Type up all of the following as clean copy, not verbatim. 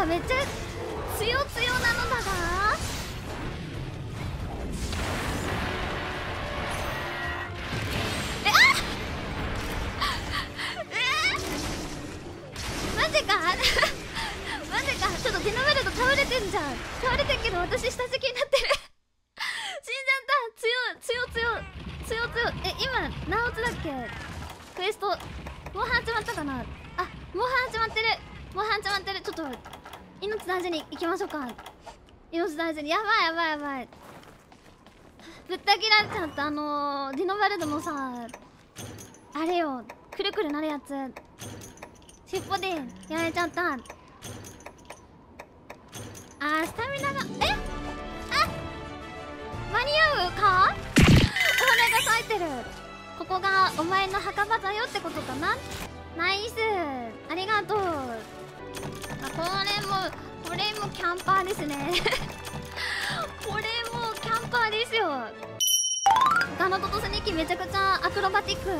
がめっちゃ強強なのだが、なぜかなぜかちょっとディノベルト倒れてんじゃん。倒れてんけど私下敷きになってる。死んじゃった。強強強強。え、今何オツだっけクエスト。モンハン始まったかな。あ、モンハン始まってる。モンハン始まってる。ちょっと命大事に行きましょうか。命大事に。やばいやばいやばい。ぶった切られちゃった。ディノバルドのさ、あれよ、くるくるなるやつ、尻尾でやられちゃった。スタミナが、え、あ、間に合うか。お骨が咲いてる。ここがお前の墓場だよってことかな。ナイス、ありがとう。これもキャンパーですね。これもキャンパーですよ。ガノトとスニキめちゃくちゃアクロバティック。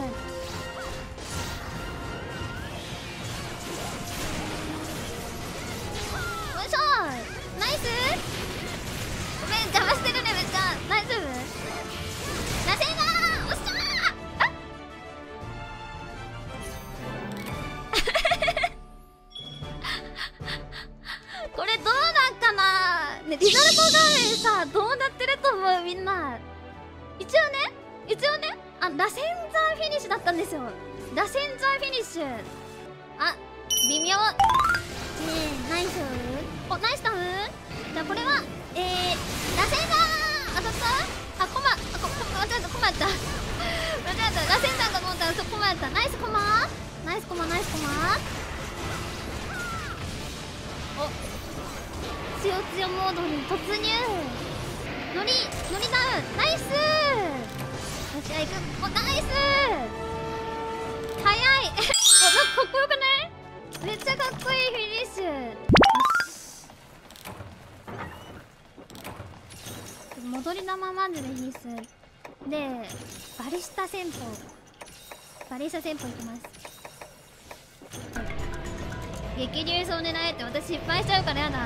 ナイス。ごめん、邪魔してるね。めっちゃ大丈夫。ナセーナー、おっしゃー。これどうなんかな、ね、リザルト画面さ、どうなってると思うみんな。一応ね、ラセンザーフィニッシュだったんですよ。ラセンザーフィニッシュ。あ、微妙。ねえ、ナイス。お、ナイスタウン。じゃあこれはラセンダー当たった。あ、コマ、間違えた、コマやった。間違えた、ラセンダーかと思ったらコマやった。ナイスコマ、ナイスコマ、ナイスコマ。お、強強モードに突入。ノリダウン。ナイス。よし、あ、いく。お、ナイス。早い。お、なんかかっこよくない？めっちゃかっこいいフィニッシュ。戻り玉マンズで必須で、バリスタ戦法、バリスタ戦法いきます。激流層狙えって私失敗しちゃうからやだ。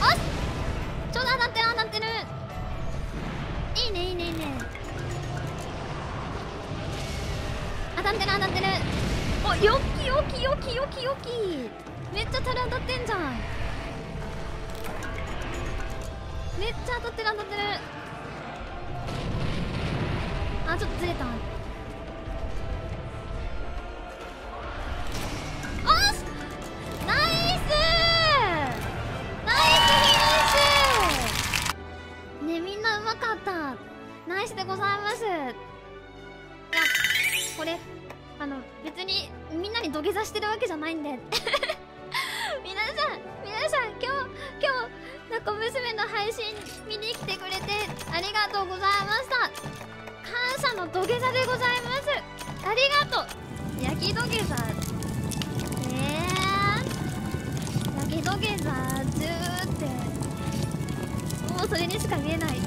おっ、ちょうど当たってる、当たってる。いいねいいねいいね。当たってる当たってる。お、よっ、よきよきよきよき。めっちゃたる当たってんじゃん。めっちゃ当たってる当たってる。あ、ちょっとずれた。おーし、ナイス、ナイスフィニッシュ。ね、みんなうまかった。ナイスでございます。いや、これ別にみんなに土下座してるわけじゃないんで。皆さん今日なこ娘の配信見に来てくれてありがとうございました。感謝の土下座でございます。ありがとう。焼き土下座、焼き土下座10って、もうそれにしか見えない。